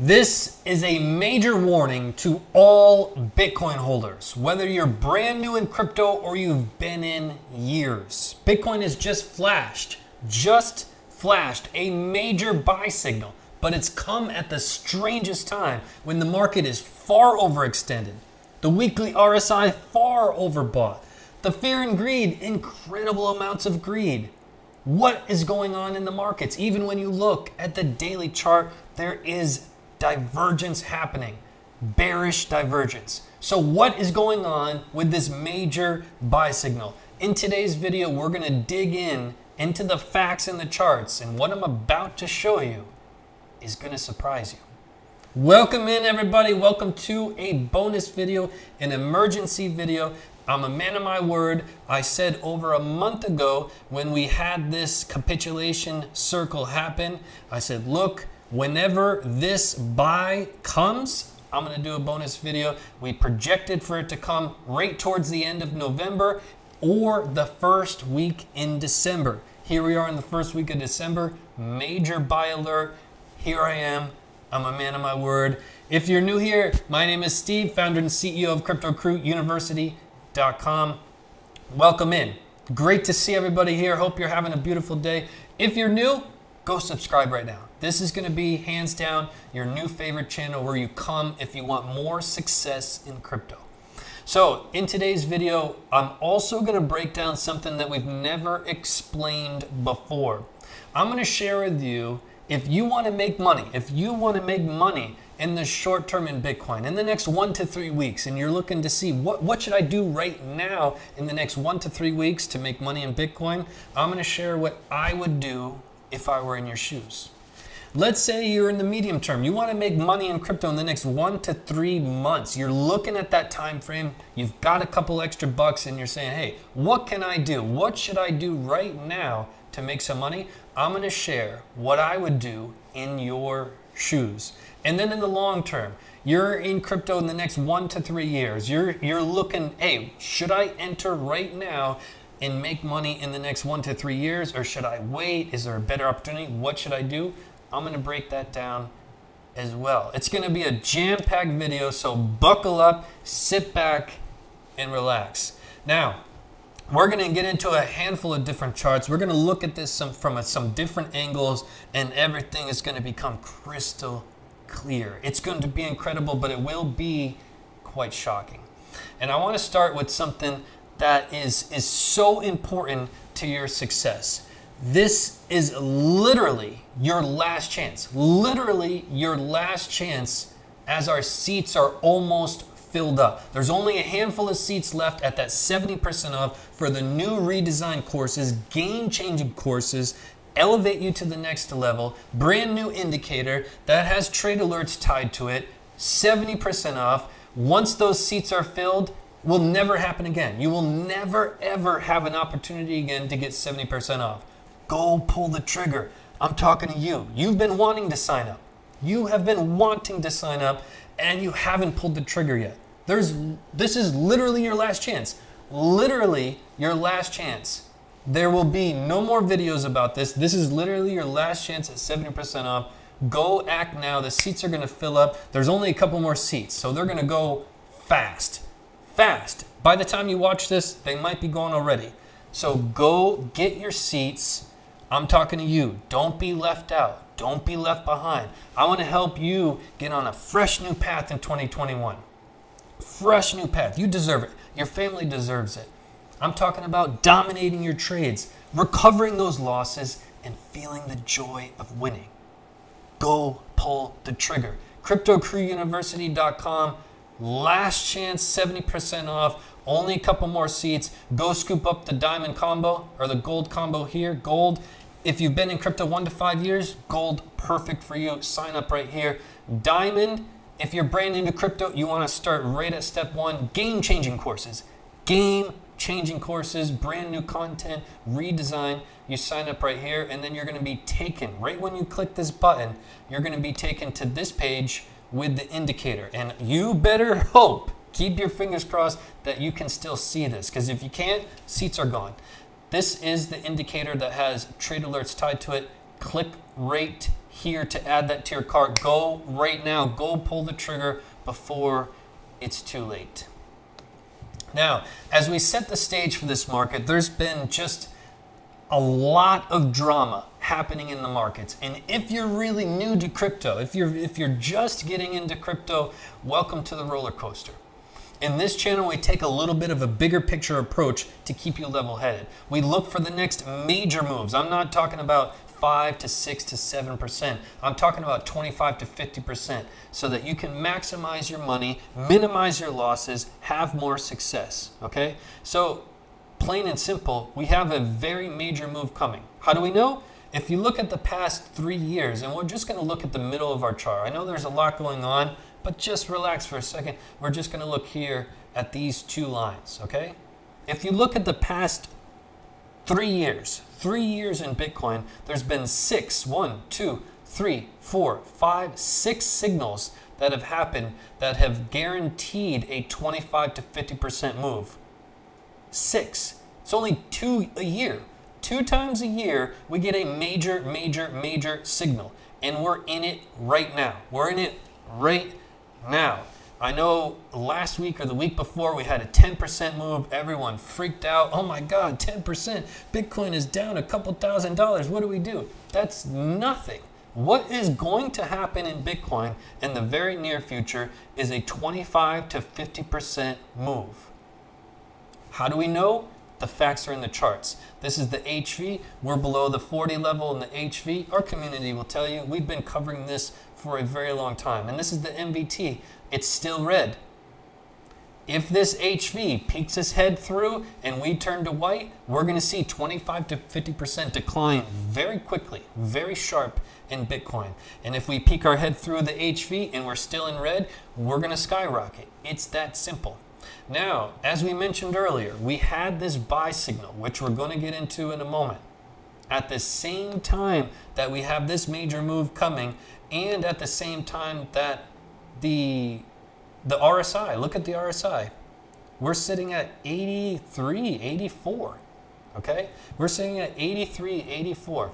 This is a major warning to all Bitcoin holders, whether you're brand new in crypto or you've been in years. Bitcoin has just flashed a major buy signal, but it's come at the strangest time when the market is far overextended, the weekly RSI far overbought, the fear and greed, incredible amounts of greed. What is going on in the markets? Even when you look at the daily chart, there is divergence happening, bearish divergence. So what is going on with this major buy signal? In today's video, we're going to dig into the facts and the charts, and what I'm about to show you is going to surprise you. Welcome in, everybody. Welcome to a bonus video, an emergency video. I'm a man of my word. I said over a month ago when we had this capitulation circle happen, I said, look, whenever this buy comes, I'm going to do a bonus video. We projected for it to come right towards the end of November or the first week in December. Here we are in the first week of December. Major buy alert. Here I am. I'm a man of my word. If you're new here, my name is Steve, founder and CEO of CryptoCrewUniversity.com. Welcome in. Great to see everybody here. Hope you're having a beautiful day. If you're new, go subscribe right now. This is going to be, hands down, your new favorite channel where you come if you want more success in crypto. So in today's video, I'm also going to break down something that we've never explained before. I'm going to share with you, if you want to make money, in the short term in Bitcoin, in the next 1 to 3 weeks, and you're looking to see what should I do right now in the next 1 to 3 weeks to make money in Bitcoin, I'm going to share what I would do if I were in your shoes. Let's say you're in the medium term. You want to make money in crypto in the next 1 to 3 months. You're looking at that time frame. You've got a couple extra bucks and you're saying, hey, what can I do? What should I do right now to make some money? I'm going to share what I would do in your shoes. And then in the long term, you're in crypto in the next 1 to 3 years. You're looking, hey, should I enter right now and make money in the next 1 to 3 years, or should I wait? Is there a better opportunity? What should I do? I'm gonna break that down as well. It's gonna be a jam-packed video, so buckle up, sit back, and relax. Now, we're gonna get into a handful of different charts. We're gonna look at this from some different angles, and everything is gonna become crystal clear. It's going to be incredible, but it will be quite shocking. And I wanna start with something that is so important to your success. This is literally your last chance. Literally your last chance, as our seats are almost filled up. There's only a handful of seats left at that 70% off for the new redesigned courses, game-changing courses, elevate you to the next level, brand new indicator that has trade alerts tied to it, 70% off. Once those seats are filled, will never happen again. You will never, ever have an opportunity again to get 70% off. Go pull the trigger. I'm talking to you. You've been wanting to sign up. You have been wanting to sign up and you haven't pulled the trigger yet. This is literally your last chance. Literally your last chance. There will be no more videos about this. This is literally your last chance at 70% off. Go act now. The seats are gonna fill up. There's only a couple more seats, so they're gonna go fast. Fast. By the time you watch this, they might be gone already. So go get your seats. I'm talking to you. Don't be left out. Don't be left behind. I want to help you get on a fresh new path in 2021. Fresh new path. You deserve it. Your family deserves it. I'm talking about dominating your trades, recovering those losses, and feeling the joy of winning. Go pull the trigger. CryptoCrewUniversity.com. Last chance, 70% off, only a couple more seats. Go scoop up the diamond combo or the gold combo here. Gold, if you've been in crypto 1 to 5 years, gold, perfect for you. Sign up right here. Diamond, if you're brand new to crypto, you want to start right at step one. Game-changing courses. Game-changing courses, brand new content, redesign. You sign up right here, and then you're going to be taken. Right when you click this button, you're going to be taken to this page with the indicator, and you better hope, keep your fingers crossed, that you can still see this, because if you can't, seats are gone. This is the indicator that has trade alerts tied to it. Click right here to add that to your cart. Go right now. Go pull the trigger before it's too late. Now, as we set the stage for this market, there's been just a lot of drama happening in the markets. And if you're really new to crypto, if you're just getting into crypto, welcome to the roller coaster. In this channel, we take a little bit of a bigger picture approach to keep you level-headed. We look for the next major moves. I'm not talking about 5 to 6 to 7%. I'm talking about 25 to 50% so that you can maximize your money, minimize your losses, have more success, okay? So plain and simple, we have a very major move coming. How do we know? If you look at the past 3 years, and we're just going to look at the middle of our chart. I know there's a lot going on, but just relax for a second. We're just going to look here at these two lines, okay? If you look at the past 3 years, 3 years in Bitcoin, there's been 6 signals that have happened that have guaranteed a 25 to 50% move. 6. It's only 2 a year. 2 times a year, we get a major, major, major signal. And we're in it right now. We're in it right now. I know last week or the week before, we had a 10% move. Everyone freaked out. Oh my God, 10%. Bitcoin is down a couple $1,000s. What do we do? That's nothing. What is going to happen in Bitcoin in the very near future is a 25 to 50% move. How do we know? The facts are in the charts. This is the HV. We're below the 40 level in the HV. Our community will tell you we've been covering this for a very long time. And this is the MVT. It's still red. If this HV peeks its head through and we turn to white, we're going to see 25 to 50% decline very quickly, very sharp in Bitcoin. And if we peek our head through the HV and we're still in red, we're going to skyrocket. It's that simple. Now, as we mentioned earlier, we had this buy signal, which we're going to get into in a moment. At the same time that we have this major move coming, and at the same time that the RSI, look at the RSI, we're sitting at 83, 84, okay? We're sitting at 83, 84.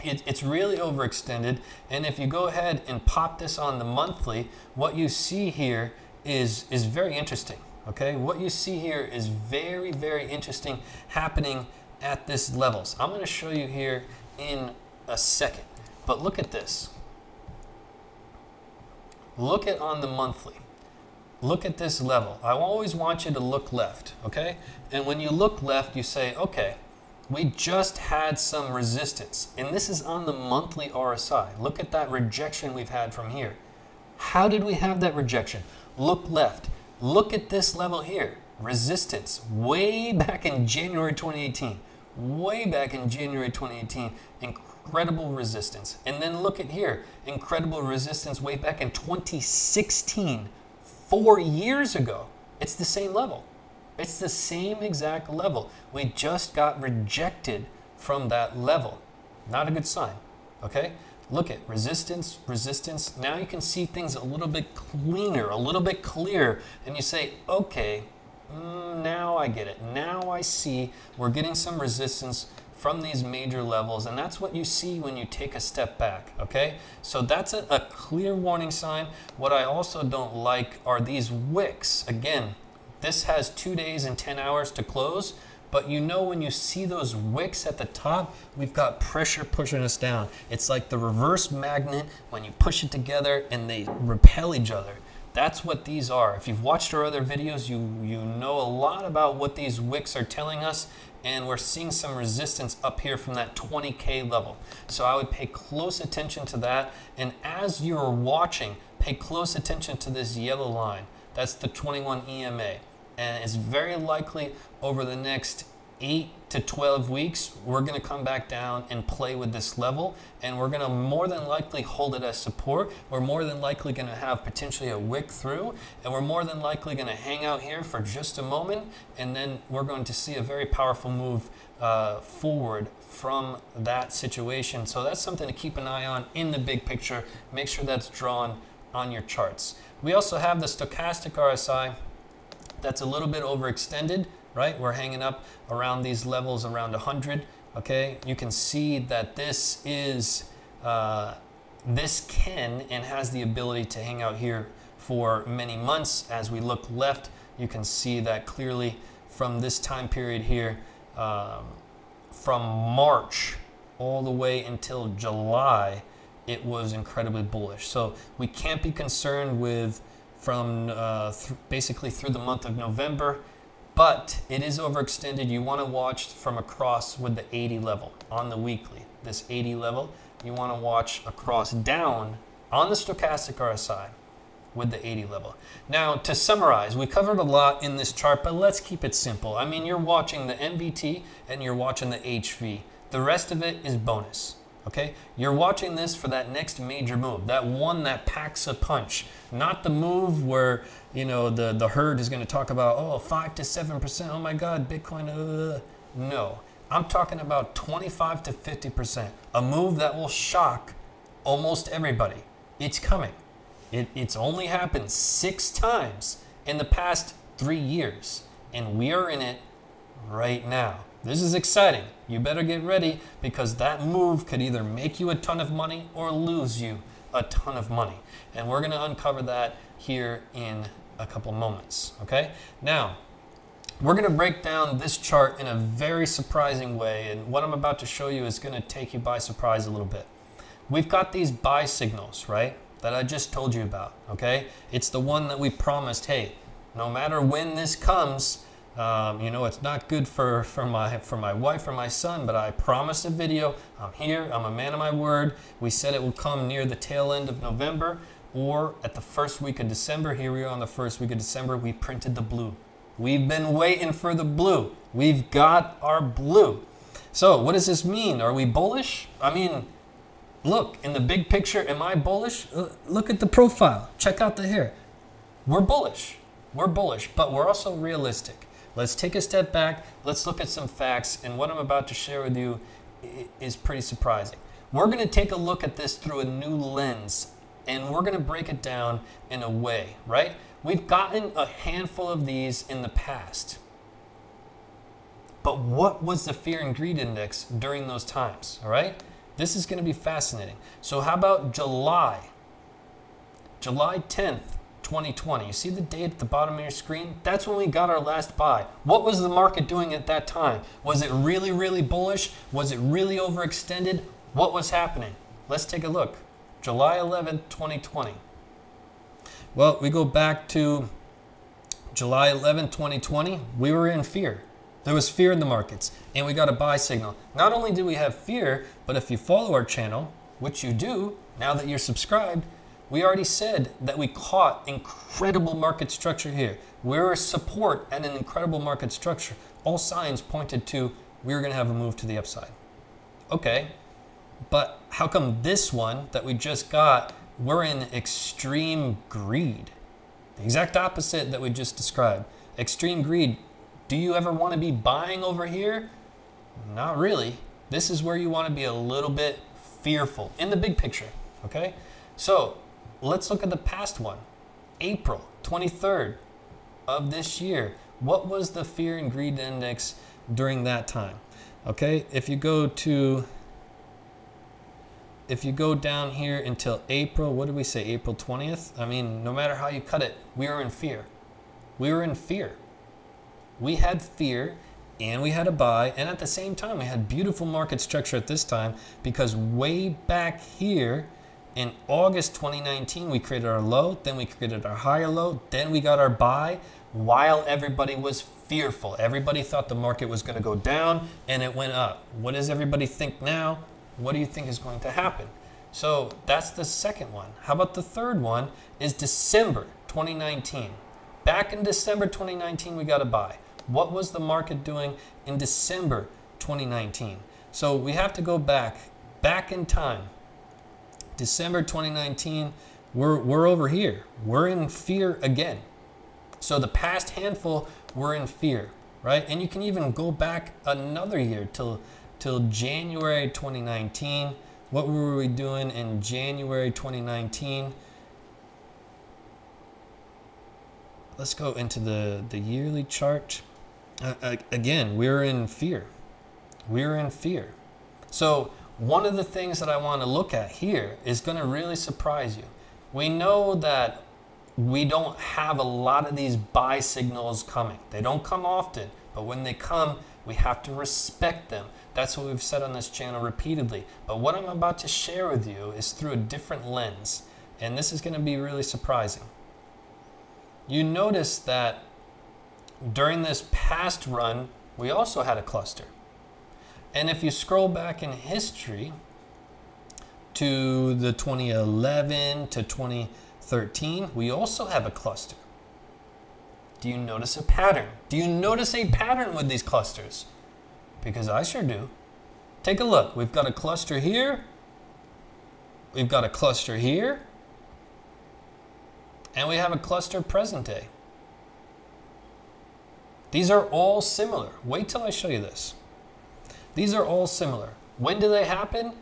It's really overextended, and if you go ahead and pop this on the monthly, what you see here is very interesting, okay? What you see here is very, very interesting happening at this levels. I'm going to show you here in a second, but look at this. Look at on the monthly. Look at this level. I always want you to look left, okay? And when you look left, you say, okay, we just had some resistance. And this is on the monthly RSI. Look at that rejection we've had from here. How did we have that rejection? Look left. Look at this level here. Resistance way back in January 2018. Way back in January 2018. Incredible resistance. And then look at here. Incredible resistance way back in 2016. 4 years ago. It's the same level. It's the same exact level. We just got rejected from that level. Not a good sign. Okay? Look at resistance, resistance. Now you can see things a little bit cleaner, a little bit clearer. And you say, okay, now I get it. Now I see we're getting some resistance from these major levels. And that's what you see when you take a step back, okay? So that's a clear warning sign. What I also don't like are these wicks. Again, this has 2 days and 10 hours to close. But you know when you see those wicks at the top, we've got pressure pushing us down. It's like the reverse magnet when you push it together and they repel each other. That's what these are. If you've watched our other videos, you know a lot about what these wicks are telling us, and we're seeing some resistance up here from that 20K level. So I would pay close attention to that, and as you're watching, pay close attention to this yellow line. That's the 21 EMA. And it's very likely over the next 8 to 12 weeks, we're going to come back down and play with this level. And we're going to more than likely hold it as support. We're more than likely going to have potentially a wick through. And we're more than likely going to hang out here for just a moment. And then we're going to see a very powerful move forward from that situation. So that's something to keep an eye on in the big picture. Make sure that's drawn on your charts. We also have the stochastic RSI. That's a little bit overextended, right? We're hanging up around these levels around 100, okay? You can see that this is this can and has the ability to hang out here for many months. As we look left, you can see that clearly from this time period here, from March all the way until July, it was incredibly bullish. So we can't be concerned with from basically through the month of November, but it is overextended. You want to watch from across with the 80 level on the weekly, this 80 level. You want to watch across down on the stochastic RSI with the 80 level. Now, to summarize, we covered a lot in this chart, but let's keep it simple. I mean, you're watching the MVT and you're watching the HV. The rest of it is bonus, okay? You're watching this for that next major move, that one that packs a punch, not the move where, you know, the herd is going to talk about, oh, 5 to 7%, oh my God, Bitcoin, no. I'm talking about 25 to 50%, a move that will shock almost everybody. It's coming. It's only happened 6 times in the past 3 years, and we are in it right now. This is exciting. You better get ready, because that move could either make you a ton of money or lose you a ton of money. And we're going to uncover that here in a couple moments, okay? Now, we're going to break down this chart in a very surprising way, and what I'm about to show you is going to take you by surprise a little bit. We've got these buy signals, right, that I just told you about, okay? It's the one that we promised, hey, no matter when this comes, you know, it's not good for my wife or my son, but I promised a video. I'm here. I'm a man of my word. We said it will come near the tail end of November or at the first week of December. Here we are on the first week of December. We printed the blue. We've been waiting for the blue. We've got our blue. So what does this mean? Are we bullish? I mean, look, in the big picture, am I bullish? Look at the profile. Check out the hair. We're bullish. We're bullish, but we're also realistic. Let's take a step back. Let's look at some facts. And what I'm about to share with you is pretty surprising. We're going to take a look at this through a new lens, and we're going to break it down in a way, right? We've gotten a handful of these in the past, but what was the fear and greed index during those times, all right? This is going to be fascinating. So how about July? July 10th, 2020. You see the date at the bottom of your screen? That's when we got our last buy. What was the market doing at that time? Was it really, really bullish? Was it really overextended? What was happening? Let's take a look. July 11th, 2020. Well, we go back to July 11, 2020. We were in fear. There was fear in the markets, and we got a buy signal. Not only did we have fear, but if you follow our channel, which you do now that you're subscribed, we already said that we caught incredible market structure here. We were support at an incredible market structure. All signs pointed to we were going to have a move to the upside. Okay, but how come this one that we just got, we're in extreme greed? The exact opposite that we just described. Extreme greed. Do you ever want to be buying over here? Not really. This is where you want to be a little bit fearful in the big picture, okay? So let's look at the past one. April 23rd of this year. What was the fear and greed index during that time? Okay, if you go down here until April, what did we say, April 20th? I mean, no matter how you cut it, we were in fear. We were in fear. We had fear, and we had a buy, and at the same time, we had beautiful market structure at this time, because way back here in August 2019, we created our low, then we created our higher low, then we got our buy while everybody was fearful. Everybody thought the market was going to go down, and it went up. What does everybody think now? What do you think is going to happen? So that's the second one. How about the third one is December 2019. Back in December 2019, we got a buy. What was the market doing in December 2019? So we have to go back in time. December 2019, we're over here. We're in fear again. So the past handful, we're in fear, right? And you can even go back another year till January 2019. What were we doing in January 2019? Let's go into the yearly chart. Again, we're in fear. We're in fear. So One of the things that I want to look at here is going to really surprise you. We know that we don't have a lot of these buy signals coming. They don't come often, but when they come, we have to respect them. That's what we've said on this channel repeatedly. But what I'm about to share with you is through a different lens, and this is going to be really surprising. You notice that during this past run, we also had a cluster. And if you scroll back in history to the 2011 to 2013, we also have a cluster. Do you notice a pattern? Do you notice a pattern with these clusters? Because I sure do. Take a look. We've got a cluster here. We've got a cluster here. And we have a cluster present day. These are all similar. Wait till I show you this. These are all similar. When do they happen?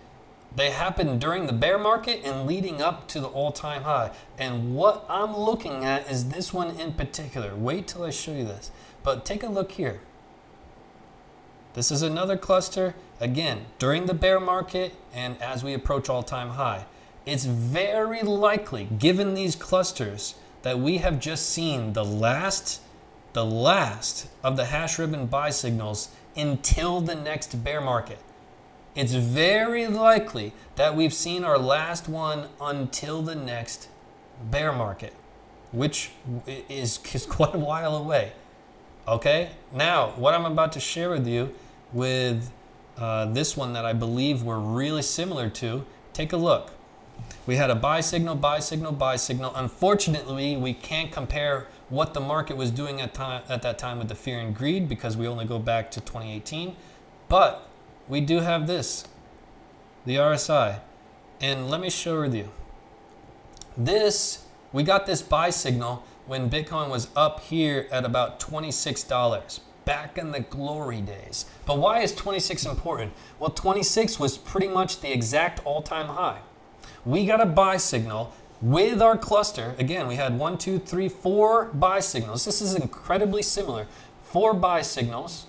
They happen during the bear market and leading up to the all-time high. And what I'm looking at is this one in particular. Wait till I show you this. But take a look here. This is another cluster, again, during the bear market and as we approach all-time high. It's very likely, given these clusters, that we have just seen the last of the hash ribbon buy signals until the next bear market. It's very likely that we've seen our last one until the next bear market, which is quite a while away. Okay, now what I'm about to share with you with this one that I believe we're really similar to, take a look. We had a buy signal, buy signal, buy signal. Unfortunately, we can't compare what the market was doing at that time with the fear and greed because we only go back to 2018. But we do have this, the RSI. And let me share with you. This, we got this buy signal when Bitcoin was up here at about $26, back in the glory days. But why is 26 important? Well, 26 was pretty much the exact all-time high. We got a buy signal with our cluster. Again, we had 4 buy signals. This is incredibly similar. 4 buy signals.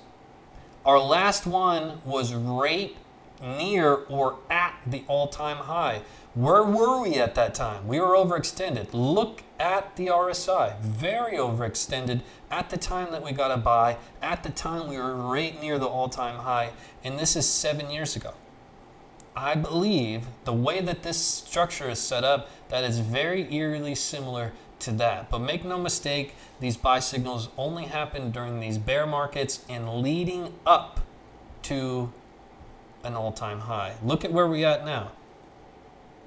Our last one was right near or at the all-time high. Where were we at that time? We were overextended. Look at the RSI. Very overextended at the time that we got a buy. At the time we were right near the all-time high. And this is 7 years ago. I believe the way that this structure is set up, that is very eerily similar to that. But make no mistake, these buy signals only happen during these bear markets and leading up to an all-time high. Look at where we at now.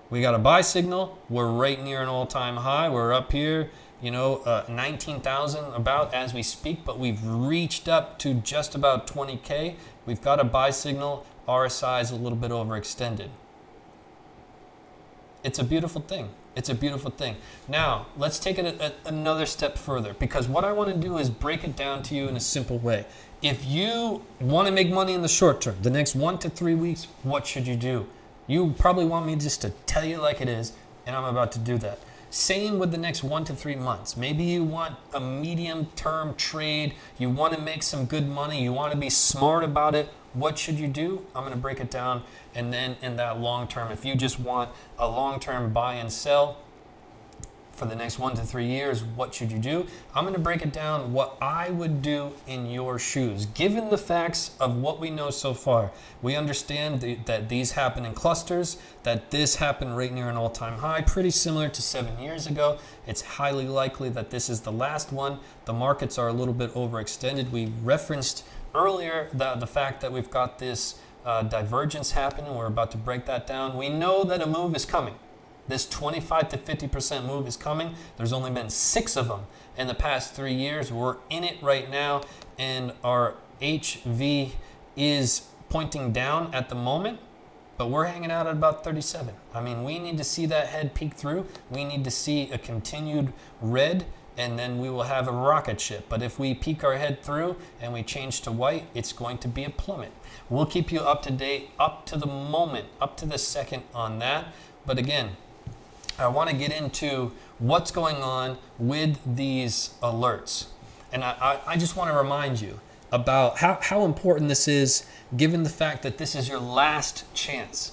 We got a buy signal. We're right near an all-time high. We're up here, you know, 19,000 about as we speak, but we've reached up to just about 20K. We've got a buy signal. RSI is a little bit overextended. It's a beautiful thing. It's a beautiful thing. Now, let's take it another step further, because what I want to do is break it down to you in a simple way. If you want to make money in the short term, the next 1 to 3 weeks, what should you do? You probably want me just to tell you like it is, and I'm about to do that. Same with the next 1 to 3 months. Maybe you want a medium-term trade. You want to make some good money. You want to be smart about it. What should you do? I'm going to break it down. And then in that long term, if you just want a long-term buy and sell for the next 1 to 3 years, what should you do? I'm going to break it down what I would do in your shoes. Given the facts of what we know so far, we understand that these happen in clusters, that this happened right near an all-time high, pretty similar to 7 years ago. It's highly likely that this is the last one. The markets are a little bit overextended. We referenced earlier the fact that we've got this divergence happening. We're about to break that down. We know that a move is coming. This 25 to 50% move is coming. There's only been 6 of them in the past 3 years. We're in it right now, and our HV is pointing down at the moment, but we're hanging out at about 37. I mean, we need to see that head peek through. We need to see a continued red, and then we will have a rocket ship. But if we peek our head through and we change to white, it's going to be a plummet. We'll keep you up to date up to the moment, up to the second on that. But again, I want to get into what's going on with these alerts. And I just want to remind you about how important this is, given the fact that this is your last chance.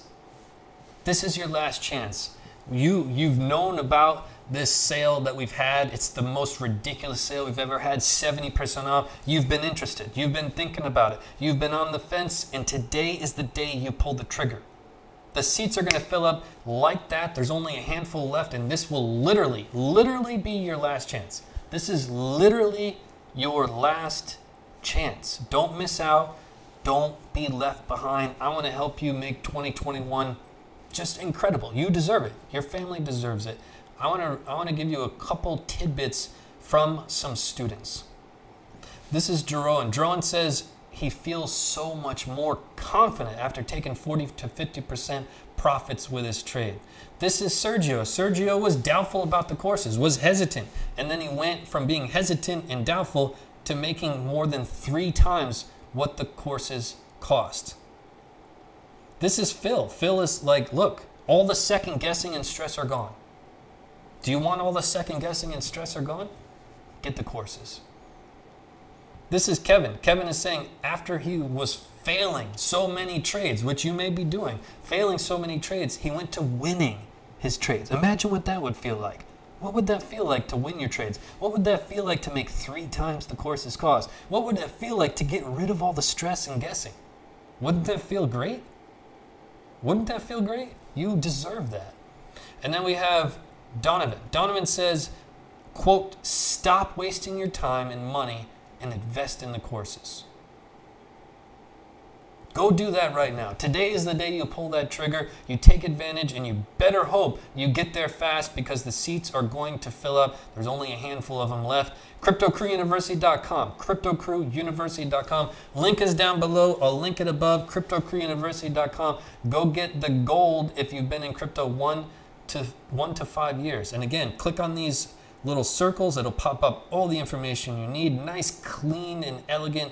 This is your last chance. You've known about this sale that we've had. It's the most ridiculous sale we've ever had, 70% off. You've been interested. You've been thinking about it. You've been on the fence, and today is the day you pull the trigger. The seats are gonna fill up like that. There's only a handful left, and this will literally be your last chance. This is literally your last chance. Don't miss out. Don't be left behind. I wanna help you make 2021 just incredible. You deserve it. Your family deserves it. I want to give you a couple tidbits from some students. This is Jerome. Jerome says he feels so much more confident after taking 40 to 50% profits with his trade. This is Sergio. Sergio was doubtful about the courses, was hesitant, and then he went from being hesitant and doubtful to making more than 3 times what the courses cost. This is Phil. Phil is like, look, all the second guessing and stress are gone. Do you want all the second guessing and stress are gone? Get the courses. This is Kevin. Kevin is saying after he was failing so many trades, which you may be doing, failing so many trades, he went to winning his trades. Imagine what that would feel like. What would that feel like to win your trades? What would that feel like to make 3 times the course's cost? What would that feel like to get rid of all the stress and guessing? Wouldn't that feel great? Wouldn't that feel great? You deserve that. And then we have Donovan. Donovan says, quote, stop wasting your time and money and invest in the courses. Go do that right now. Today is the day you pull that trigger, you take advantage, and you better hope you get there fast because the seats are going to fill up. There's only a handful of them left. CryptoCrewUniversity.com, CryptoCrewUniversity.com. Link is down below. I'll link it above, CryptoCrewUniversity.com. Go get the gold if you've been in crypto 1 to 5 years. And again, click on these little circles. It'll pop up all the information you need. Nice, clean, and elegant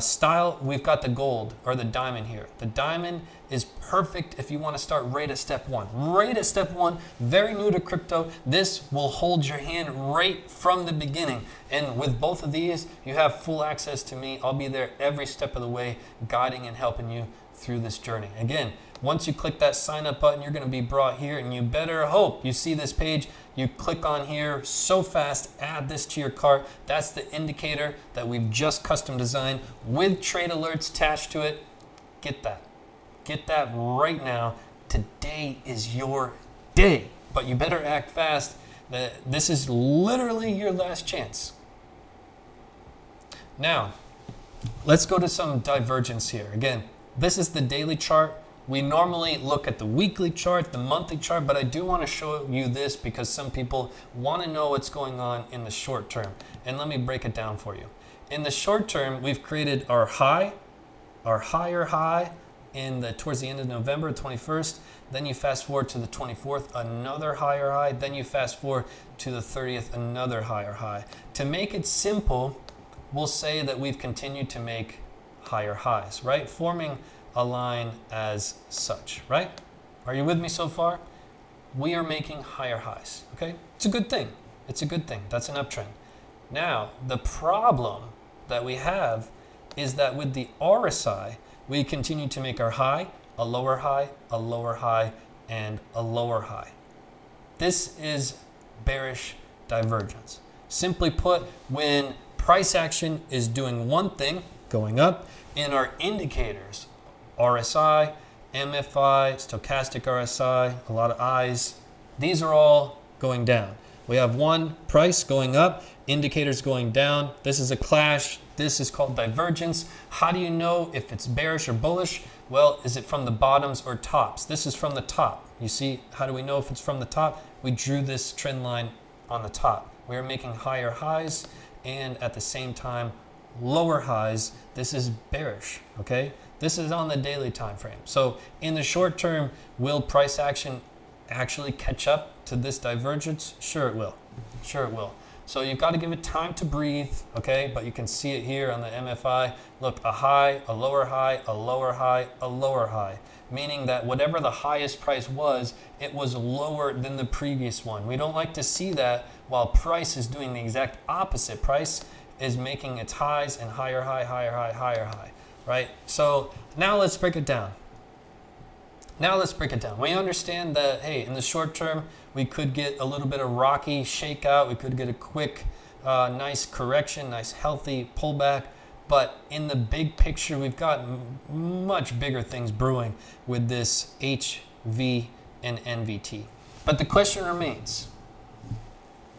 style. We've got the gold or the diamond here. The diamond is perfect if you want to start right at step one. Right at step one, very new to crypto. This will hold your hand right from the beginning. And with both of these, you have full access to me. I'll be there every step of the way, guiding and helping you through this journey. Again, once you click that sign up button, you're going to be brought here, and you better hope you see this page. You click on here so fast, add this to your cart. That's the indicator that we've just custom designed with trade alerts attached to it. Get that. Get that right now. Today is your day, but you better act fast. This is literally your last chance. Now, let's go to some divergence here. Again, this is the daily chart. We normally look at the weekly chart, the monthly chart, but I do want to show you this because some people want to know what's going on in the short term. And let me break it down for you. In the short term, we've created our high, our higher high towards the end of November 21st. Then you fast forward to the 24th, another higher high. Then you fast forward to the 30th, another higher high. To make it simple, we'll say that we've continued to make higher highs, right? Forming a line as such, right? Are you with me so far? We are making higher highs, okay? It's a good thing. It's a good thing. That's an uptrend. Now, the problem that we have is that with the RSI, we continue to make our high, a lower high, a lower high, and a lower high. This is bearish divergence. Simply put, when price action is doing one thing, going up, and our indicators, RSI, MFI, stochastic RSI, a lot of I's. These are all going down. We have one, price going up, indicators going down. This is a clash. This is called divergence. How do you know if it's bearish or bullish? Well, is it from the bottoms or tops? This is from the top. You see, how do we know if it's from the top? We drew this trend line on the top. We are making higher highs and at the same time, lower highs. This is bearish, okay? This is on the daily time frame. So in the short term, will price action actually catch up to this divergence? Sure it will. Sure it will. So you've got to give it time to breathe, okay? But you can see it here on the MFI. Look, a high, a lower high, a lower high, a lower high, meaning that whatever the highest price was, it was lower than the previous one. We don't like to see that while price is doing the exact opposite. Price is making its highs and higher high, higher high, higher high, right? So now let's break it down. Now let's break it down. We understand that, hey, in the short term, we could get a little bit of rocky shakeout. We could get a quick, nice correction, nice healthy pullback. But in the big picture, we've got much bigger things brewing with this HV and NVT. But the question remains,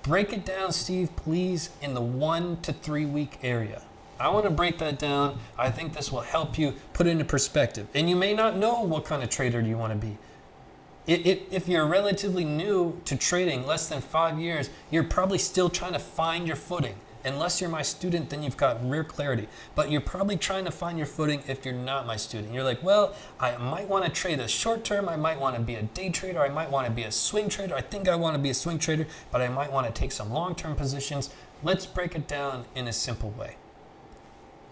break it down, Steve, please, in the 1 to 3 week area. I want to break that down. I think this will help you put it into perspective. And you may not know what kind of trader you want to be. If you're relatively new to trading, less than 5 years, you're probably still trying to find your footing. Unless you're my student, then you've got rare clarity. But you're probably trying to find your footing if you're not my student. You're like, well, I might want to trade a short term. I might want to be a day trader. I might want to be a swing trader. I think I want to be a swing trader, but I might want to take some long-term positions. Let's break it down in a simple way.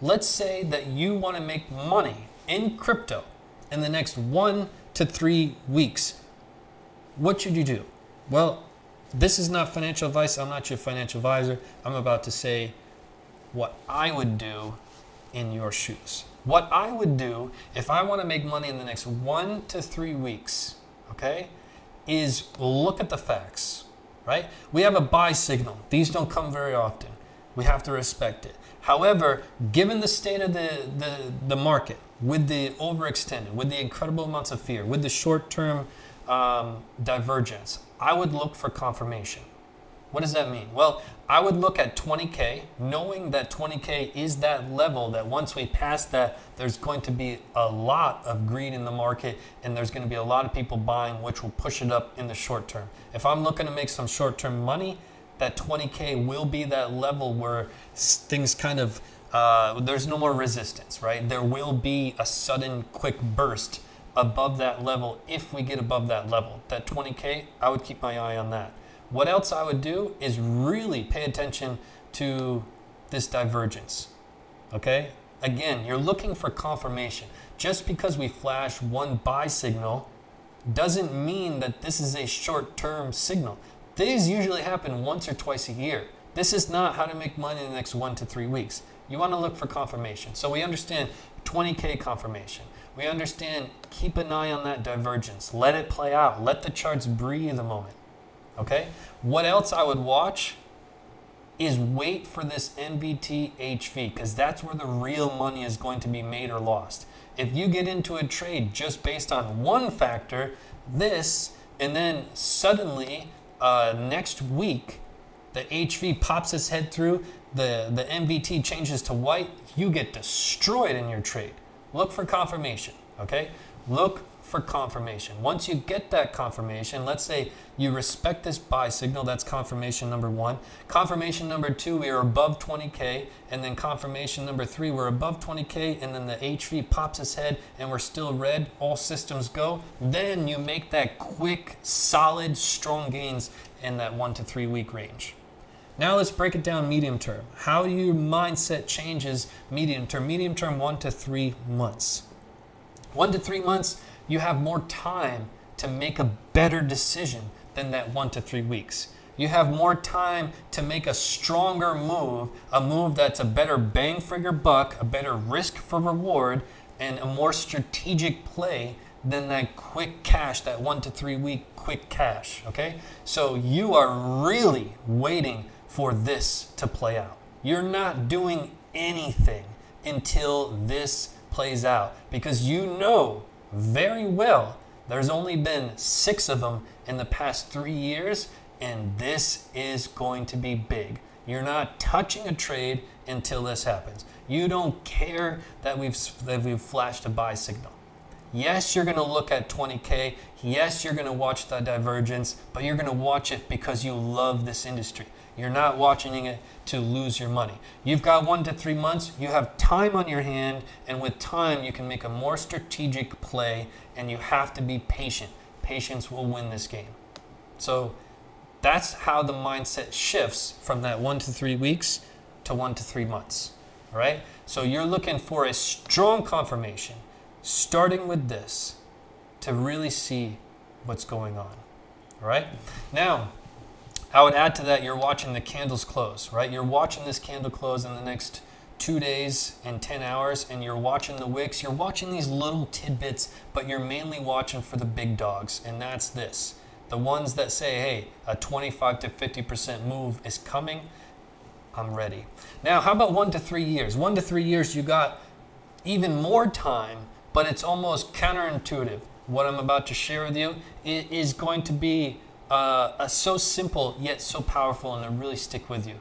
Let's say that you want to make money in crypto in the next 1 to 3 weeks. What should you do? Well, this is not financial advice. I'm not your financial advisor. I'm about to say what I would do in your shoes. What I would do if I want to make money in the next 1 to 3 weeks, okay, is look at the facts, right? We have a buy signal. These don't come very often. We have to respect it. However, given the state of the market, with the overextended, with the incredible amounts of fear, with the short-term divergence, I would look for confirmation. What does that mean? Well, I would look at 20K, knowing that 20K is that level that once we pass that, there's going to be a lot of greed in the market and there's going to be a lot of people buying, which will push it up in the short term. If I'm looking to make some short-term money, that 20K will be that level where things kind of, there's no more resistance, right? There will be a sudden quick burst above that level. If we get above that level, that 20K, I would keep my eye on that. What else I would do is really pay attention to this divergence, okay? Again, you're looking for confirmation. Just because we flash one buy signal doesn't mean that this is a short-term signal. These usually happen once or twice a year. This is not how to make money in the next 1 to 3 weeks. You want to look for confirmation. So we understand 20K confirmation. We understand keep an eye on that divergence. Let it play out. Let the charts breathe a moment. Okay? What else I would watch is wait for this NVT HV, because that's where the real money is going to be made or lost. If you get into a trade just based on one factor, this, and then suddenly next week, the HV pops its head through, the MVT changes to white, you get destroyed in your trade. Look for confirmation, okay? Look for confirmation. Once you get that confirmation, let's say you respect this buy signal, that's confirmation number one. Confirmation number two, we are above 20K, and then confirmation number three, we're above 20K, and then the HV pops its head, and we're still red, all systems go. Then you make that quick, solid, strong gains in that 1 to 3 week range. Now let's break it down medium term. How your mindset changes medium term. Medium term, 1 to 3 months. 1 to 3 months, you have more time to make a better decision than that 1 to 3 weeks. You have more time to make a stronger move, a move that's a better bang for your buck, a better risk for reward, and a more strategic play than that quick cash, that 1 to 3 week quick cash, okay? So you are really waiting for this to play out. You're not doing anything until this plays out, because you know very well there's only been 6 of them in the past 3 years, and this is going to be big. You're not touching a trade until this happens. You don't care that we've flashed a buy signal. Yes, you're going to look at 20K. Yes, you're going to watch that divergence, but you're going to watch it because you love this industry. You're not watching it to lose your money. You've got 1 to 3 months. You have time on your hand, and with time, you can make a more strategic play, and you have to be patient. Patience will win this game. So that's how the mindset shifts from that 1 to 3 weeks to 1 to 3 months, all right? So you're looking for a strong confirmation, starting with this, to really see what's going on, all right? Now, I would add to that, you're watching the candles close, right? You're watching this candle close in the next 2 days and 10 hours, and you're watching the wicks. You're watching these little tidbits, but you're mainly watching for the big dogs, and that's this. The ones that say, hey, a 25 to 50% move is coming, I'm ready. Now, how about 1 to 3 years? 1 to 3 years, you got even more time, but it's almost counterintuitive. What I'm about to share with you, it is going to be so simple yet so powerful, and it'll really stick with you.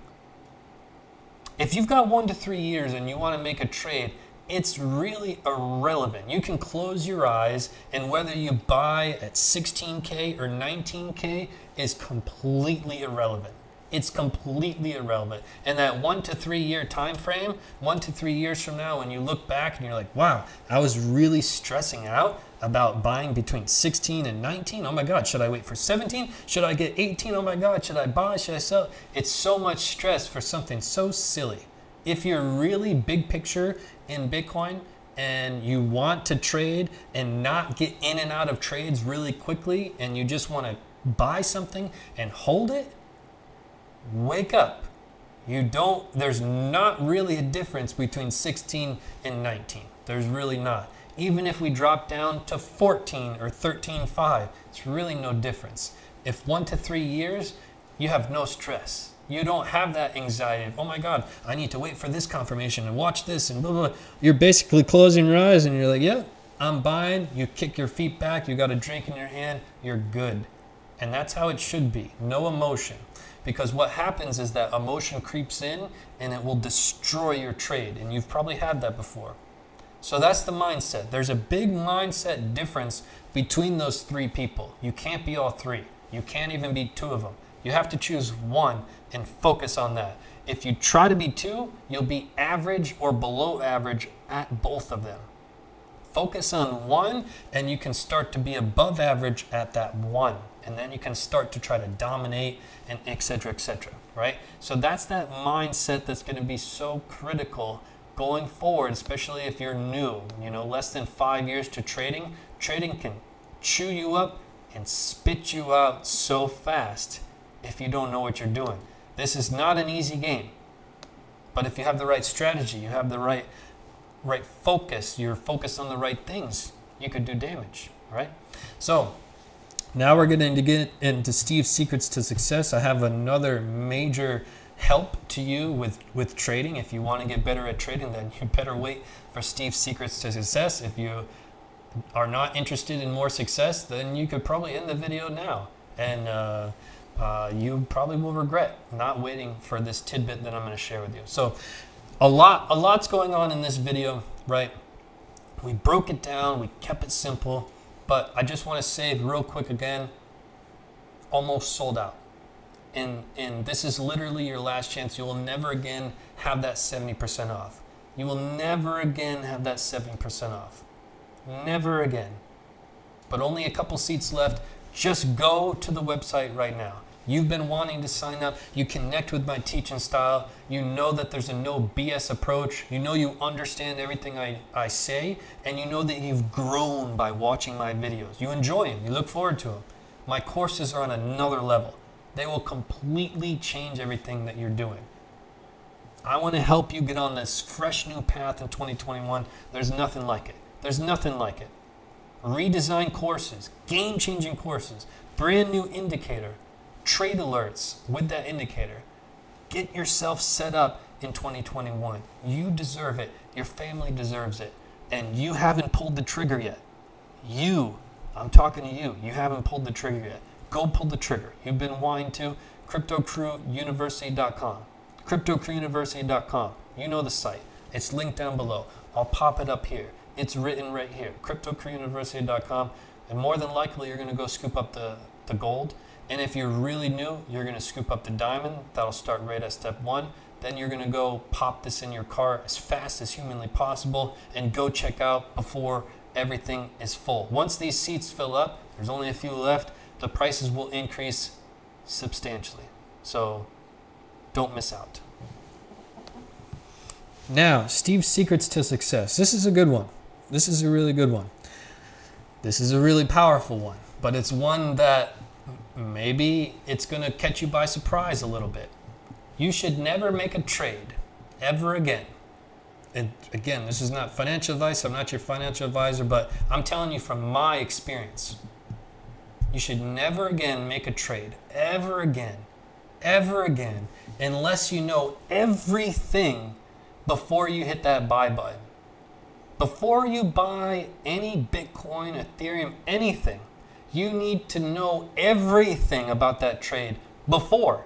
If you've got 1 to 3 years and you want to make a trade, it's really irrelevant. You can close your eyes, and whether you buy at 16K or 19K is completely irrelevant. It's completely irrelevant. And that 1 to 3 year time frame, 1 to 3 years from now, when you look back and you're like, wow, I was really stressing out about buying between 16 and 19. Oh my God, should I wait for 17? Should I get 18? Oh my God, should I buy? Should I sell? It's so much stress for something so silly. If you're really big picture in Bitcoin and you want to trade and not get in and out of trades really quickly, and you just want to buy something and hold it, wake up. You don't, there's not really a difference between 16 and 19. There's really not. Even if we drop down to 14 or 13.5, it's really no difference. If 1 to 3 years, you have no stress. You don't have that anxiety of, oh my God, I need to wait for this confirmation and watch this and blah, blah, blah. You're basically closing your eyes and you're like, yeah, I'm buying. You kick your feet back. You got a drink in your hand. You're good. And that's how it should be. No emotion. Because what happens is that emotion creeps in and it will destroy your trade. And you've probably had that before. So that's the mindset. There's a big mindset difference between those three people. You can't be all three. You can't even be two of them. You have to choose one and focus on that. If you try to be two, you'll be average or below average at both of them. Focus on one and you can start to be above average at that one. And then you can start to try to dominate and et cetera, right? So that's that mindset that's going to be so critical going forward, especially if you're new, you know, less than 5 years to trading. Trading can chew you up and spit you out so fast if you don't know what you're doing. This is not an easy game, but if you have the right strategy, you have the right focus, you're focused on the right things, you could do damage, right? So now we're going to get into Steve's secrets to success. I have another major help to you with trading. If you want to get better at trading, then you better wait for Steve's secrets to success. If you are not interested in more success, then you could probably end the video now. And you probably will regret not waiting for this tidbit that I'm going to share with you. So a lot's going on in this video, right? We broke it down. We kept it simple. But I just want to say real quick again, almost sold out. And this is literally your last chance. You will never again have that 70% off. You will never again have that 70% off. Never again. But only a couple seats left. Just go to the website right now. You've been wanting to sign up. You connect with my teaching style. You know that there's a no BS approach. You know you understand everything I say. And you know that you've grown by watching my videos. You enjoy them. You look forward to them. My courses are on another level. They will completely change everything that you're doing. I want to help you get on this fresh new path in 2021. There's nothing like it. There's nothing like it. Redesign courses. Game-changing courses. Brand new indicator. Trade alerts with that indicator. Get yourself set up in 2021. You deserve it. Your family deserves it. And you haven't pulled the trigger yet. You, I'm talking to you, you haven't pulled the trigger yet. Go pull the trigger. You've been wanting to. CryptoCrewUniversity.com. CryptoCrewUniversity.com. You know the site. It's linked down below. I'll pop it up here. It's written right here. CryptoCrewUniversity.com. And more than likely, you're going to go scoop up the gold. And if you're really new, you're going to scoop up the diamond. That'll start right at step one. Then you're going to go pop this in your car as fast as humanly possible and go check out before everything is full. Once these seats fill up, there's only a few left, the prices will increase substantially. So don't miss out. Now, Steve's secrets to success. This is a good one. This is a really good one. This is a really powerful one, but it's one that maybe it's going to catch you by surprise a little bit. You should never make a trade ever again. And again, this is not financial advice. I'm not your financial advisor, but I'm telling you from my experience. You should never again make a trade ever again, unless you know everything before you hit that buy button. Before you buy any Bitcoin, Ethereum, anything, you need to know everything about that trade before.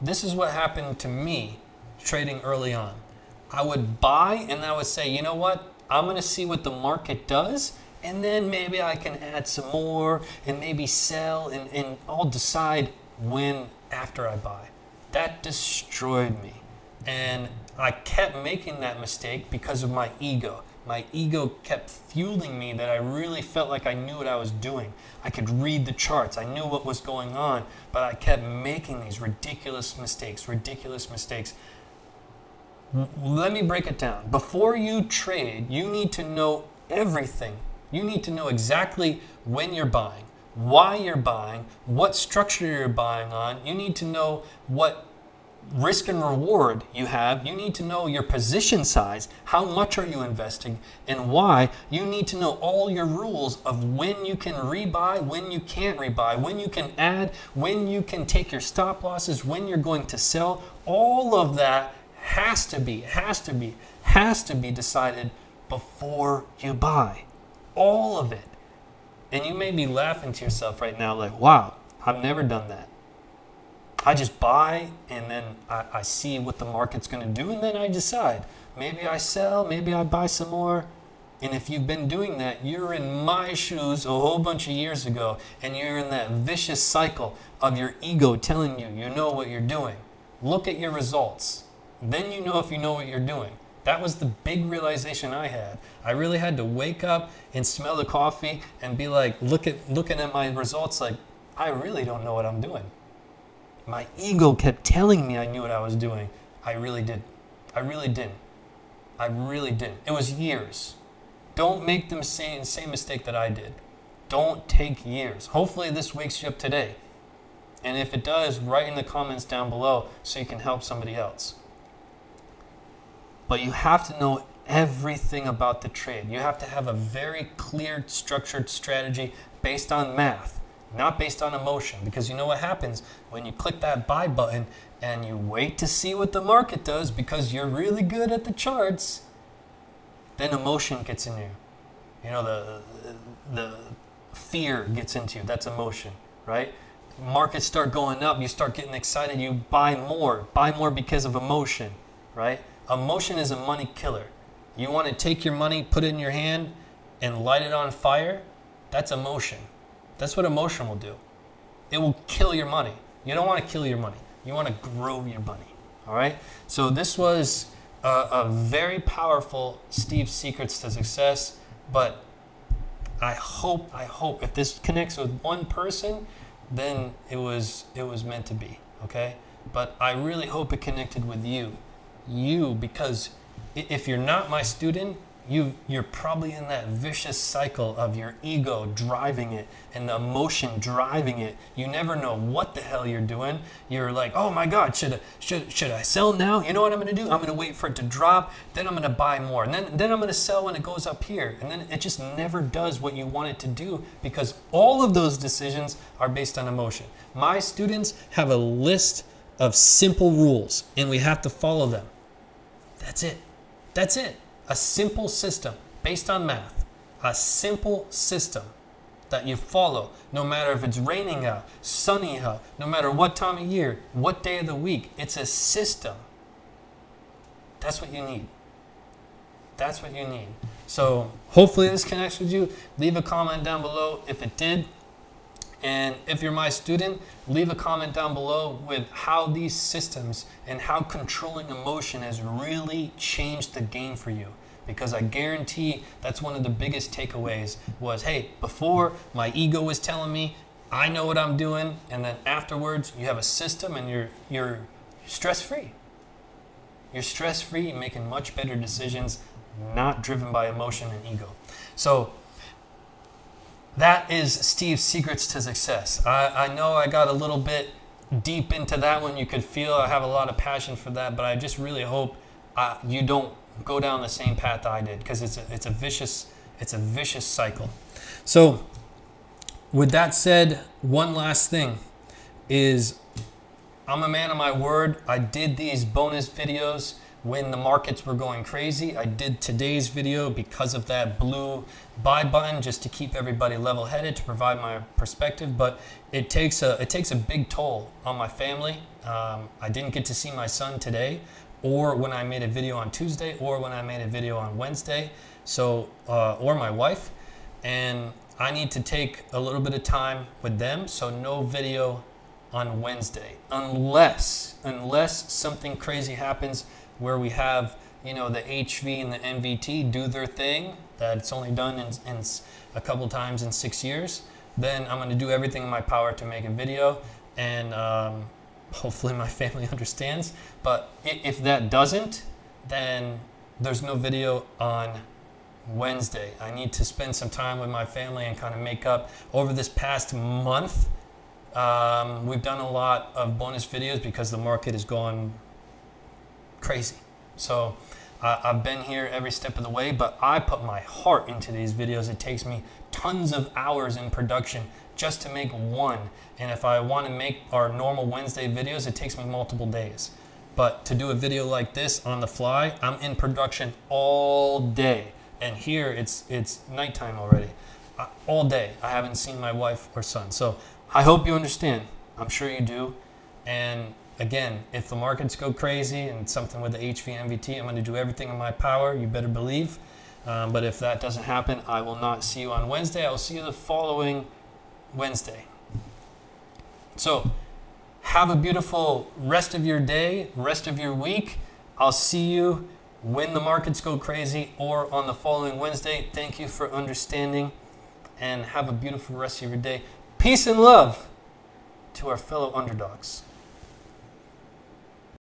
This is what happened to me trading early on. I would buy and I would say, you know what? I'm going to see what the market does, and then maybe I can add some more and maybe sell, and I'll decide when after I buy. That destroyed me. And I kept making that mistake because of my ego. My ego kept fueling me that I really felt like I knew what I was doing. I could read the charts. I knew what was going on, but I kept making these ridiculous mistakes, Let me break it down. Before you trade, you need to know everything. You need to know exactly when you're buying, why you're buying, what structure you're buying on. You need to know what risk and reward you have. You need to know your position size, how much are you investing, and why. You need to know all your rules of when you can rebuy, when you can't rebuy, when you can add, when you can take your stop losses, when you're going to sell. All of that has to be decided before you buy. All of it. And you may be laughing to yourself right now like, wow, I've never done that. I just buy and then I see what the market's going to do, and then I decide. Maybe I sell, maybe I buy some more. And if you've been doing that, you're in my shoes a whole bunch of years ago, and you're in that vicious cycle of your ego telling you you know what you're doing. Look at your results. Then you know if you know what you're doing. That was the big realization I had. I really had to wake up and smell the coffee and be like, looking at my results like, I really don't know what I'm doing. My ego kept telling me I knew what I was doing. I really didn't. I really didn't. I really didn't. It was years. Don't make the same mistake that I did. Don't take years. Hopefully this wakes you up today. And if it does, write in the comments down below so you can help somebody else. But you have to know everything about the trade. You have to have a very clear, structured strategy based on math, not based on emotion. Because you know what happens when you click that buy button and you wait to see what the market does because you're really good at the charts, then emotion gets in you. You know, the fear gets into you. That's emotion, right? Markets start going up. You start getting excited. You buy more. Buy more because of emotion, right? Emotion is a money killer. You want to take your money, put it in your hand, and light it on fire? That's emotion. That's what emotion will do. It will kill your money. You don't want to kill your money. You want to grow your money. All right? So this was a very powerful Steve's Secrets to Success, but I hope if this connects with one person, then it was meant to be, okay? But I really hope it connected with you. Because if you're not my student, you're probably in that vicious cycle of your ego driving it and the emotion driving it. You never know what the hell you're doing. You're like, oh my God, should I sell now? You know what I'm going to do? I'm going to wait for it to drop. Then I'm going to buy more. And then I'm going to sell when it goes up here. And then it just never does what you want it to do because all of those decisions are based on emotion. My students have a list of simple rules, and we have to follow them. That's it. That's it. A simple system based on math. A simple system that you follow no matter if it's raining out, sunny out, no matter what time of year, what day of the week. It's a system. That's what you need. That's what you need. So hopefully this connects with you. Leave a comment down below if it did. And if you're my student, leave a comment down below with how these systems and how controlling emotion has really changed the game for you. Because I guarantee that's one of the biggest takeaways was, hey, before my ego was telling me, I know what I'm doing. And then afterwards, you have a system and you're stress-free. You're stress-free and making much better decisions, not driven by emotion and ego. So that is Steve's secrets to success. I know I got a little bit deep into that one. You could feel I have a lot of passion for that, but I just really hope you don't go down the same path I did, because it's a vicious cycle. So with that said, one last thing is I'm a man of my word. I did these bonus videos when the markets were going crazy. I did today's video because of that blue buy button, just to keep everybody level-headed, to provide my perspective. But it takes a big toll on my family. I didn't get to see my son today, or when I made a video on Tuesday, or when I made a video on Wednesday, so or my wife, and I need to take a little bit of time with them. So no video on Wednesday, unless something crazy happens where we have, you know, the HV and the MVT do their thing, that it's only done in a couple times in 6 years, then I'm gonna do everything in my power to make a video, and hopefully my family understands. But if that doesn't, then there's no video on Wednesday. I need to spend some time with my family and kind of make up. Over this past month, we've done a lot of bonus videos because the market is going crazy. So I've been here every step of the way, but I put my heart into these videos. It takes me tons of hours in production just to make one. And if I want to make our normal Wednesday videos, it takes me multiple days. But to do a video like this on the fly, I'm in production all day. And here it's nighttime already. All day I haven't seen my wife or son. So I hope you understand. I'm sure you do. And again, if the markets go crazy and something with the HV MVT, I'm going to do everything in my power. You better believe. But if that doesn't happen, I will not see you on Wednesday. I will see you the following Wednesday. So have a beautiful rest of your day, rest of your week. I'll see you when the markets go crazy or on the following Wednesday. Thank you for understanding, and have a beautiful rest of your day. Peace and love to our fellow underdogs.